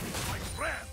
fight, my friend!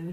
Blue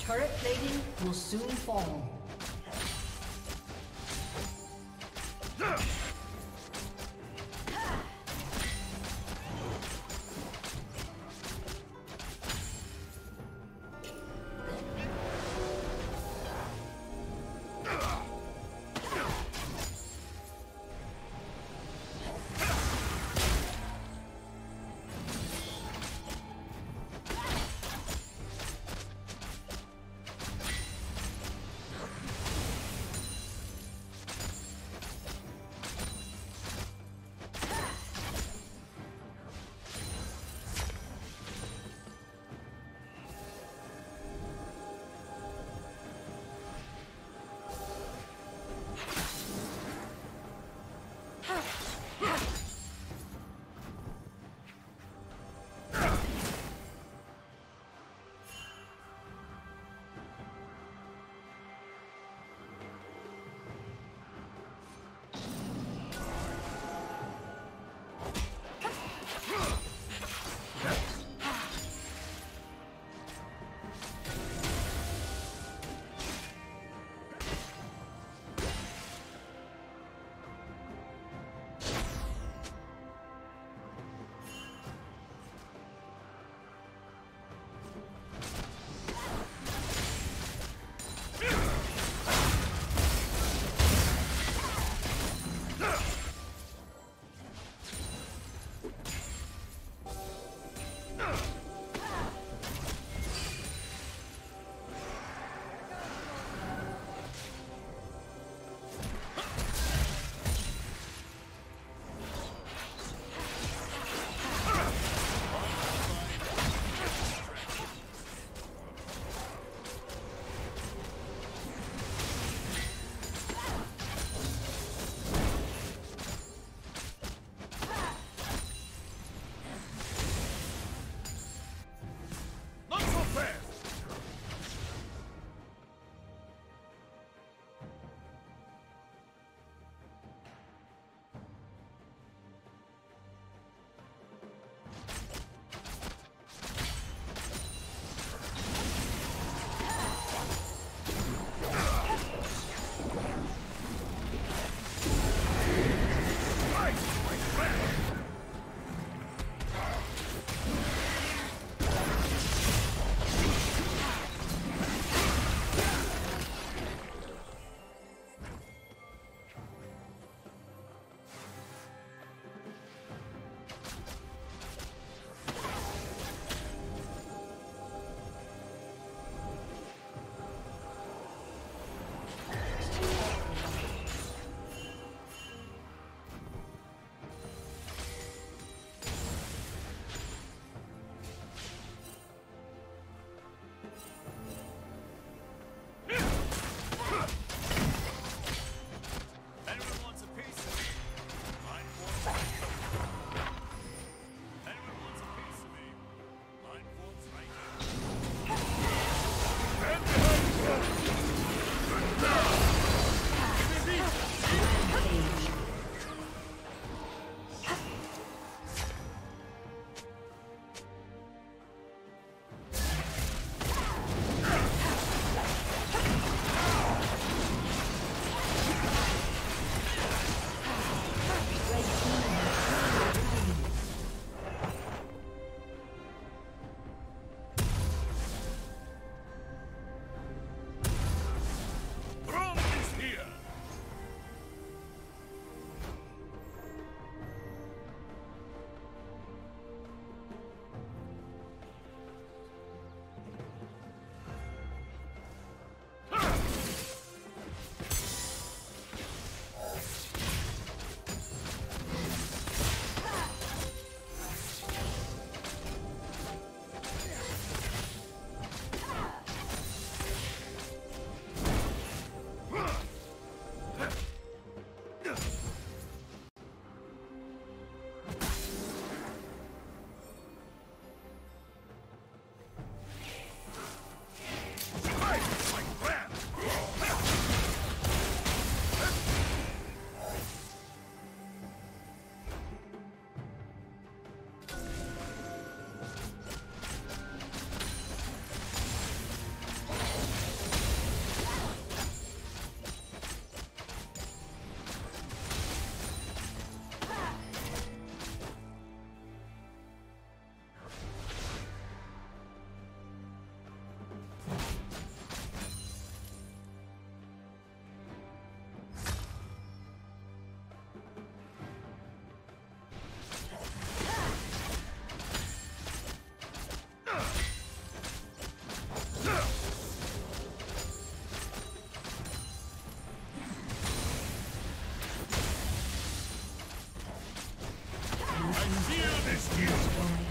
Turret plating will soon fall. First blood.